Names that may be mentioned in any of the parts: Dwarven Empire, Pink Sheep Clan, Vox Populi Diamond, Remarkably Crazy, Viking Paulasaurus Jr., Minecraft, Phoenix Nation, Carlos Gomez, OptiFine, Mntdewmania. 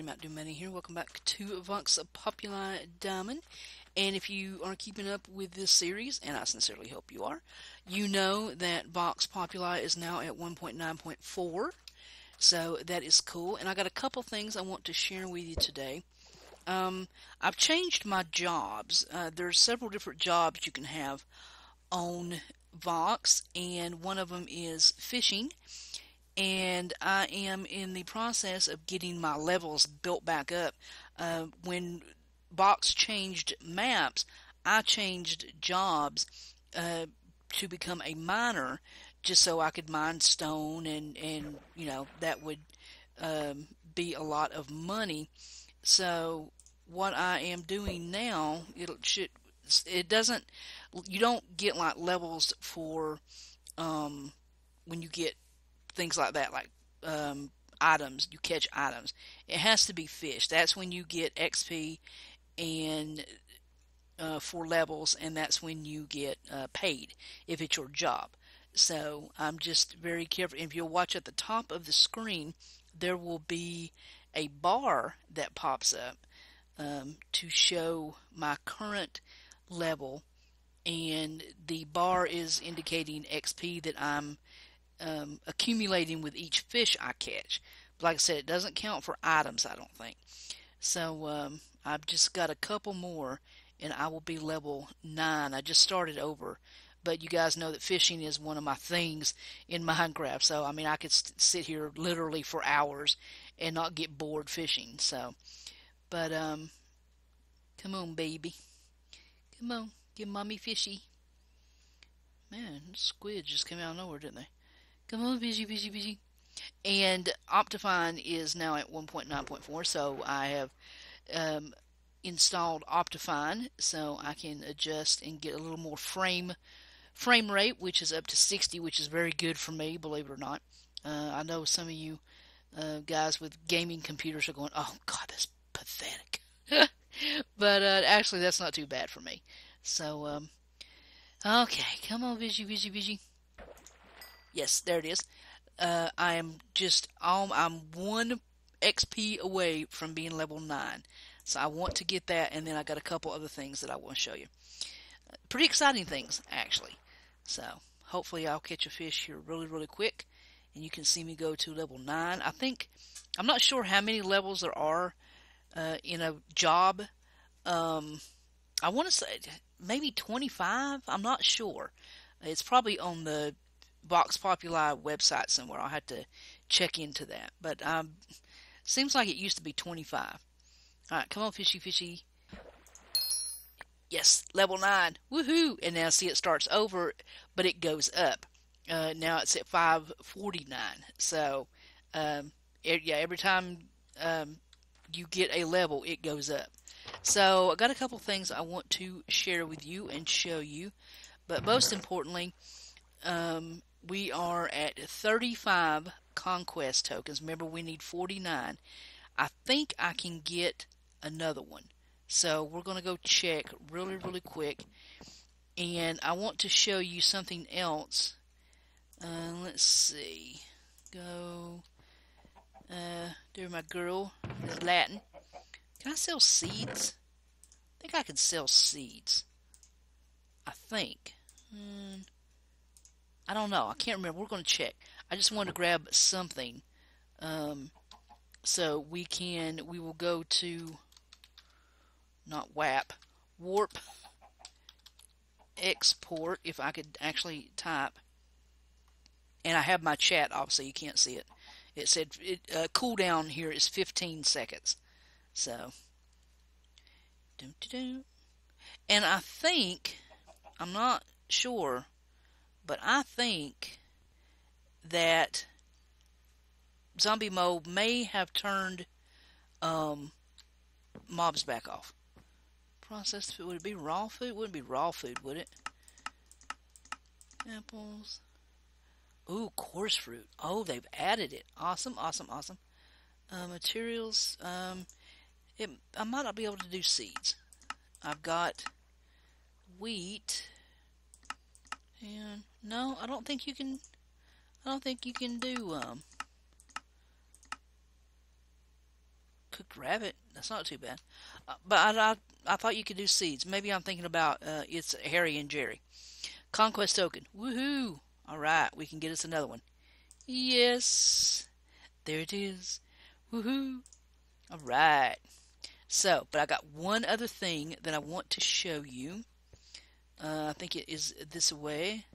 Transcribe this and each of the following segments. Everybody, Mntdewmania here. Welcome back to Vox Populi Diamond. And if you are keeping up with this series, and I sincerely hope you are, you know that Vox Populi is now at 1.9.4, so that is cool. And I got a couple things I want to share with you today. I've changed my jobs. There's several different jobs you can have on Vox, and one of them is fishing. And I am in the process of getting my levels built back up. When Vox changed maps, I changed jobs to become a miner, just so I could mine stone, and you know, that would be a lot of money. So what I am doing now, you don't get like levels for when you get things like that, like items, you catch items. It has to be fish. That's when you get XP and for levels, and that's when you get paid if it's your job. So I'm just very careful. If you'll watch at the top of the screen, there will be a bar that pops up to show my current level, and the bar is indicating XP that I'm accumulating with each fish I catch. But like I said, it doesn't count for items, I don't think. So I've just got a couple more and I will be level 9. I just started over, but you guys know that fishing is one of my things in Minecraft, so I mean, I could sit here literally for hours and not get bored fishing. So but come on, baby, come on, get mommy fishy. Man, squid just came out of nowhere, didn't they? Come on, busy, busy, busy. And OptiFine is now at 1.9.4, so I have installed OptiFine, so I can adjust and get a little more frame rate, which is up to 60, which is very good for me, believe it or not. I know some of you guys with gaming computers are going, "Oh God, that's pathetic," but actually, that's not too bad for me. So, okay, come on, busy, busy, busy. Yes, there it is. I am just I'm 1 XP away from being level 9, so I want to get that. And then I got a couple other things that I want to show you. Pretty exciting things, actually. So hopefully I'll catch a fish here really, really quick, and you can see me go to level 9. I think I'm not sure how many levels there are in a job. I want to say maybe 25. I'm not sure. It's probably on the Vox Populi website somewhere. I'll have to check into that, but seems like it used to be 25. Alright, come on, fishy, fishy. Yes, level 9, woohoo. And now see, it starts over, but it goes up. Now it's at 549. So yeah, every time you get a level, it goes up. So I got a couple things I want to share with you and show you, but most importantly, we are at 35 conquest tokens. Remember, we need 49. I think I can get another one, so we're going to go check really, really quick. And I want to show you something else. Let's see. Go. There, my girl is Latin. Can I sell seeds? I think I can sell seeds. I think. I don't know. I can't remember. We're going to check. I just wanted to grab something. So we will go to, not WAP, warp export, if I could actually type. And I have my chat, obviously you can't see it. It said, cooldown here is 15 seconds. So, and I think, I'm not sure, but I think that zombie mode may have turned mobs back off. Processed food, would it be raw food? It wouldn't be raw food, would it? Apples. Ooh, coarse fruit. Oh, they've added it. Awesome, awesome, awesome. Materials. I might not be able to do seeds. I've got wheat. And no, I don't think you can do Could grab it. That's not too bad. But I thought you could do seeds. Maybe I'm thinking about it's Harry and Jerry. Conquest token. Woohoo! Alright, we can get us another one. Yes! There it is. Woohoo! Alright. So, but I got one other thing that I want to show you. I think it is this way.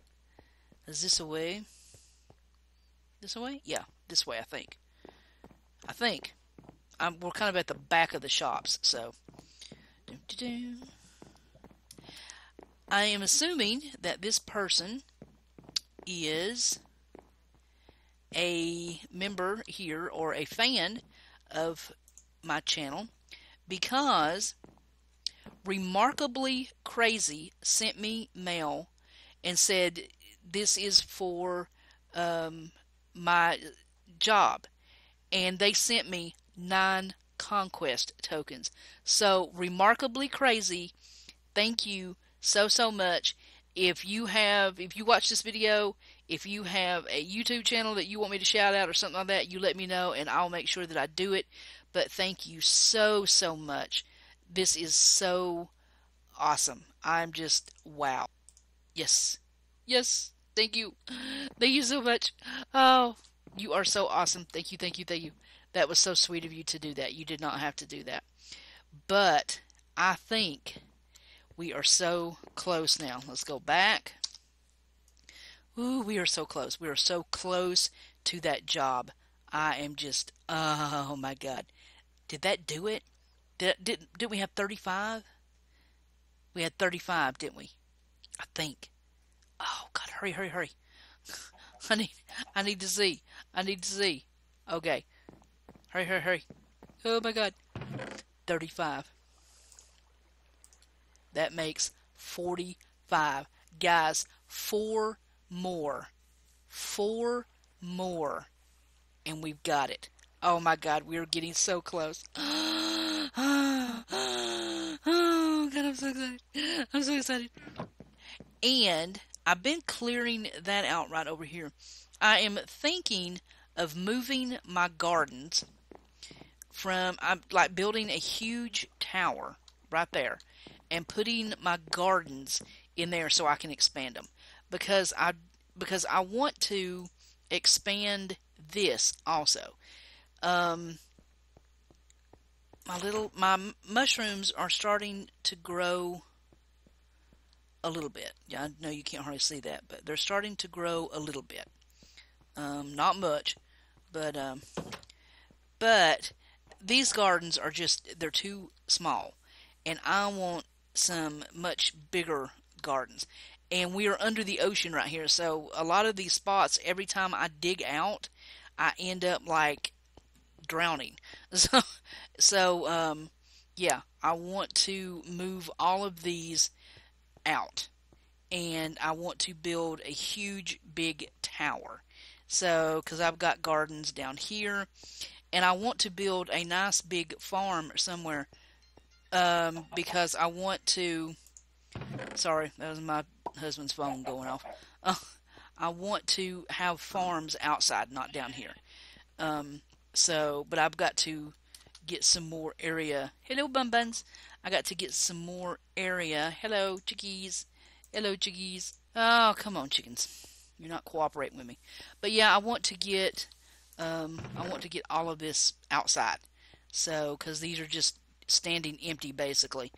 Is this away? This away? Yeah, this way, I think. We're kind of at the back of the shops, so. I am assuming that this person is a member here or a fan of my channel, because Remarkably Crazy sent me mail and said this is for my job, and they sent me 9 conquest tokens. So Remarkably Crazy, thank you so much. If you watch this video, if you have a YouTube channel that you want me to shout out or something like that, you let me know and I'll make sure that I do it. But thank you so much. This is so awesome. I'm just wow. Yes, thank you. Thank you so much. Oh, you are so awesome. Thank you. That was so sweet of you to do that. You did not have to do that. But I think we are so close now. Let's go back. Ooh, we are so close. We are so close to that job. I am just, oh my God. Did that do it? Did we have 35? We had 35, didn't we? I think. Oh God, hurry. I need to see. Okay. Hurry. Oh my God. 35. That makes 45. Guys, 4 more. 4 more. And we've got it. Oh my God, we are getting so close. Oh God, I'm so excited. And I've been clearing that out right over here. I am thinking of moving my gardens from, I'm like building a huge tower right there and putting my gardens in there so I can expand them, because I want to expand this also. My mushrooms are starting to grow a little bit. Yeah, I know you can't hardly see that, but they're starting to grow a little bit. Not much, but these gardens are just, they're too small, and I want some much bigger gardens. And we are under the ocean right here, so a lot of these spots, every time I dig out, I end up like drowning. So yeah, I want to move all of these out, and I want to build a huge big tower. So, because I've got gardens down here, and I want to build a nice big farm somewhere, because I want to, sorry, that was my husband's phone going off. I want to have farms outside, not down here. So, but I've got to get some more area. Hello, bum buns. I got to get some more area. Hello, chickies. Oh, come on, chickens. You're not cooperating with me. But yeah, I want to get all of this outside. So, because these are just standing empty basically,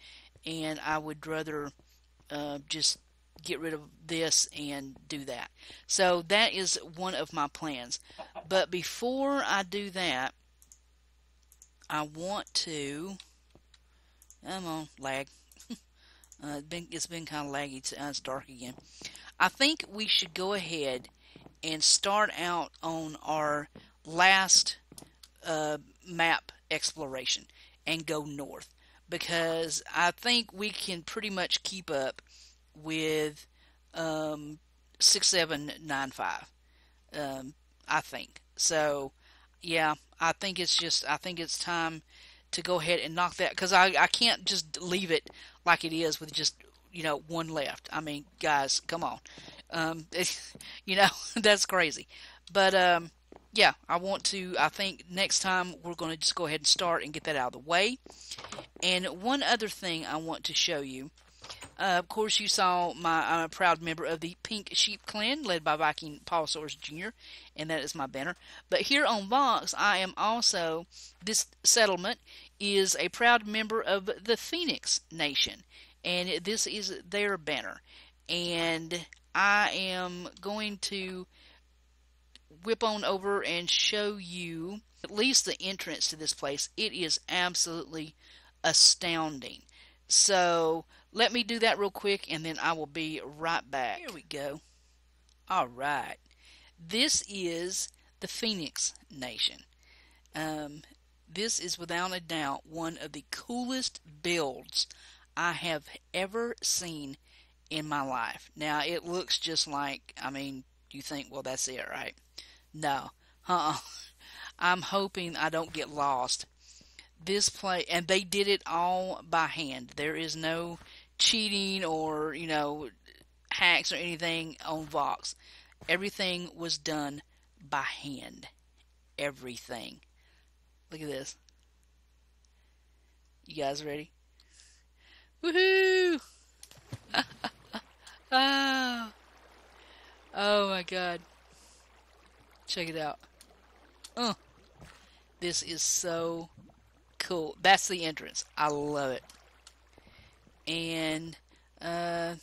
and I would rather just get rid of this and do that. So that is one of my plans. But before I do that, I want to, come on, lag. It's been kind of laggy. It's dark again. I think we should go ahead and start out on our last map exploration and go north, because I think we can pretty much keep up with 6795. I think so. Yeah, I think it's time to go ahead and knock that, because I can't just leave it like it is with just, you know, one left. I mean, guys, come on. That's crazy. But yeah, I think next time we're going to just go ahead and start and get that out of the way. And one other thing I want to show you. Of course, you saw I'm a proud member of the Pink Sheep Clan, led by Viking Paulasaurus Jr., and that is my banner. But here on Vox, I am also, this settlement is a proud member of the Phoenix Nation, and this is their banner. And I am going to whip on over and show you at least the entrance to this place. It is absolutely astounding. So let me do that real quick, and then I will be right back. Here we go. All right. This is the Phoenix Nation. This is without a doubt one of the coolest builds I have ever seen in my life. Now, it looks just like, I mean, you think, well, that's it, right? No. I'm hoping I don't get lost. This play, and they did it all by hand. There is no cheating or, you know, hacks or anything on Vox. Everything was done by hand. Everything. Look at this. You guys ready? Woohoo! Oh. Oh my god. Check it out. This is so cool. That's the entrance. I love it. And Dwarven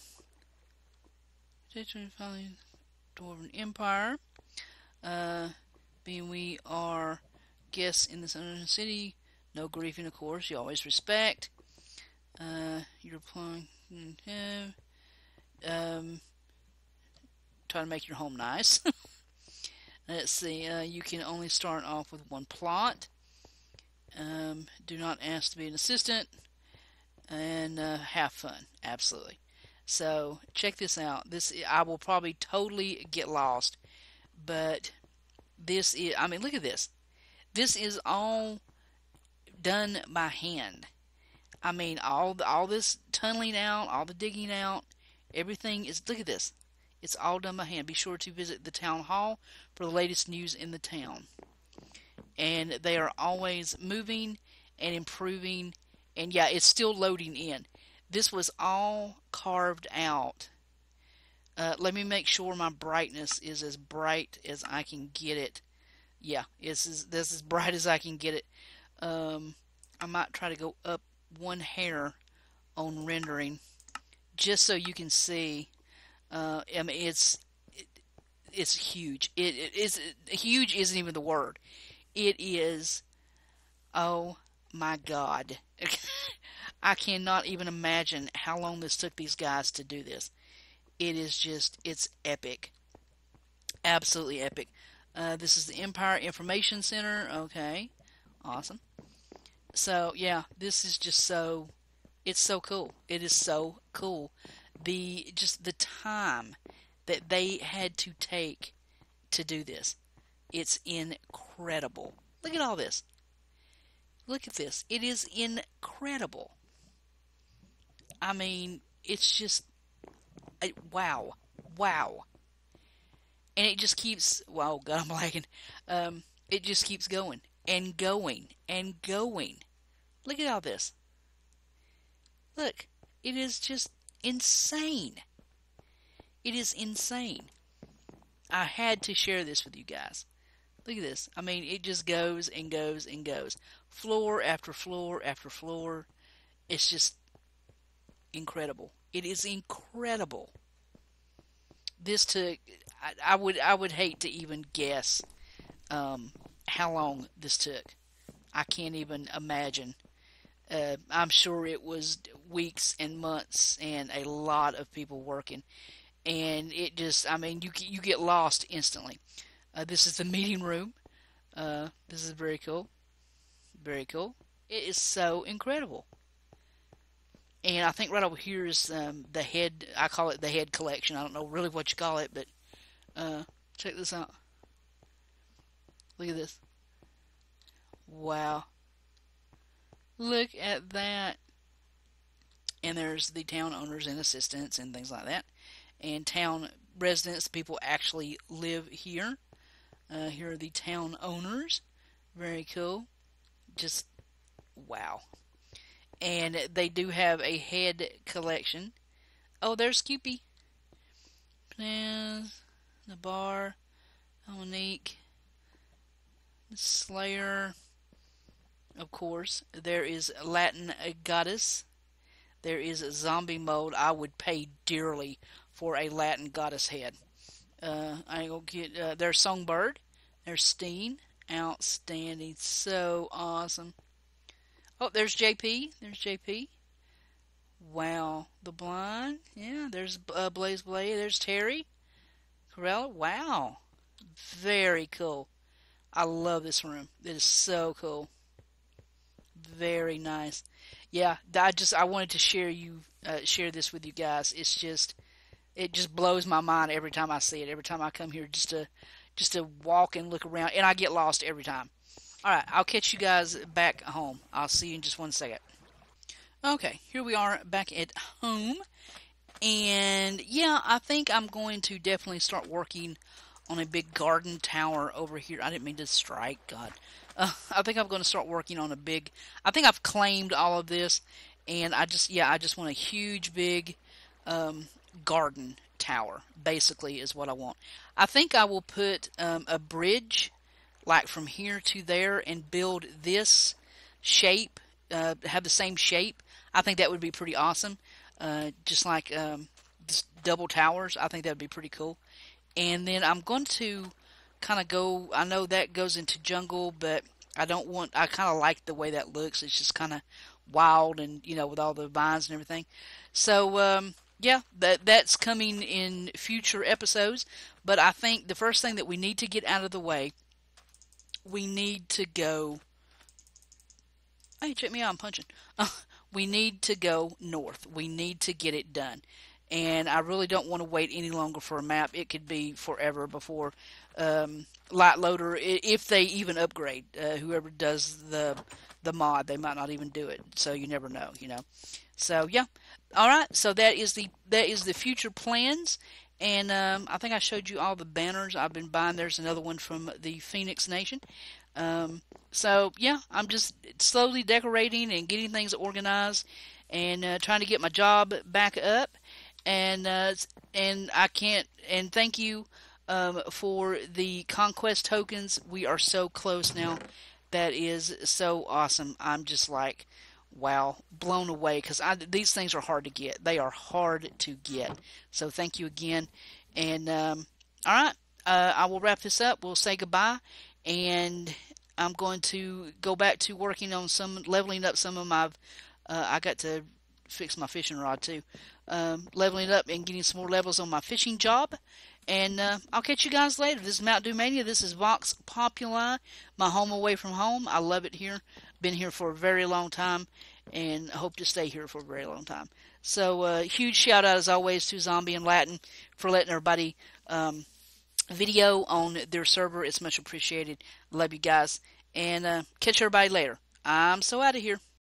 Empire. Being we are guests in this unknown city. No griefing, of course. You always respect. You're applying. Try to make your home nice. Let's see. You can only start off with one plot. Do not ask to be an assistant. And have fun. Absolutely. So check this out. This, I will probably totally get lost, but this is, I mean, look at this. This is all done by hand. I mean, all this tunneling out, all the digging out, everything is, look at this. It's all done by hand. Be sure to visit the town hall for the latest news in the town. And they are always moving and improving. And yeah, it's still loading in. This was all carved out. Let me make sure my brightness is as bright as I can get it. Yeah, this is as bright as I can get it. I might try to go up one hair on rendering, just so you can see. I mean, it's huge. Huge isn't even the word. It is, oh my god. I cannot even imagine how long this took these guys to do this. It is just, it's epic. Absolutely epic. This is the Empire Information Center. Okay, awesome. So yeah, this is just so, it's so cool. It is so cool. Just the time that they had to take to do this. It's incredible. Look at all this. Look at this. It is incredible. I mean, it's just, wow. Wow. And it just keeps, well, god, I'm lagging. It just keeps going and going and going. Look at all this. Look, it is just insane. It is insane. I had to share this with you guys. Look at this. I mean, it just goes and goes and goes. Floor after floor after floor. It's just incredible. It is incredible. This took, I would hate to even guess how long this took. I can't even imagine. I'm sure it was weeks and months and a lot of people working. And it just, I mean, you get lost instantly. This is the meeting room. This is very cool. Very cool. It is so incredible. And I think right over here is the head, I call it the head collection. I don't know really what you call it, but check this out. Look at this. Wow. Look at that. And there's the town owners and assistants and things like that. And town residents, people actually live here. Here are the town owners. Very cool. Just wow. And they do have a head collection. Oh, there's Scoopy. Plans, the bar, Monique, the Slayer. Of course, there is Latin Goddess. There is Zombie Mode. I would pay dearly for a Latin Goddess head. I ain't gonna get. There's Songbird. There's Steen. Outstanding. So awesome. Oh, there's JP. There's JP. Wow. The Blind. Yeah, there's Blaze Blade. There's Terry. Corella. Wow. Very cool. I love this room. It is so cool. Very nice. Yeah, I wanted to share this with you guys. It's just, it just blows my mind every time I see it. Every time I come here, just to walk and look around, and I get lost every time. All right, I'll catch you guys back home. I'll see you in just one second. Okay, here we are back at home, and yeah, I think I'm going to definitely start working on a big garden tower over here. I didn't mean to strike, God. I think I'm going to start working on a big, I think I've claimed all of this, and I just want a huge, big garden tower, basically, is what I want. I think I will put a bridge, like from here to there, and build this shape, have the same shape. I think that would be pretty awesome, just like just double towers. I think that would be pretty cool. And then I'm going to kind of go, I know that goes into jungle, but I kind of like the way that looks. It's just kind of wild and, you know, with all the vines and everything. So, yeah, that's coming in future episodes. But I think the first thing that we need to get out of the way, we need to go, hey, check me out, I'm punching. We need to go north. We need to get it done. And I really don't want to wait any longer for a map. It could be forever before Light Loader, if they even upgrade. Whoever does the mod, they might not even do it. So you never know, you know. So yeah, all right. So that is the future plans. And I think I showed you all the banners I've been buying. There's another one from the Phoenix Nation. So yeah, I'm just slowly decorating and getting things organized, and trying to get my job back up. And I can't, and thank you for the conquest tokens. We are so close now. That is so awesome. I'm just like, wow, blown away, because these things are hard to get. They are hard to get. So thank you again. And all right, I will wrap this up. We'll say goodbye, and I'm going to go back to working on leveling up some of my, I got to fix my fishing rod too, leveling up and getting some more levels on my fishing job. And I'll catch you guys later. This is Mntdewmania. This is Vox Populi, my home away from home. I love it here. Been here for a very long time, and hope to stay here for a very long time. So huge shout out as always to Zombie and Latin for letting everybody video on their server. It's much appreciated. Love you guys, and catch everybody later. I'm so out of here.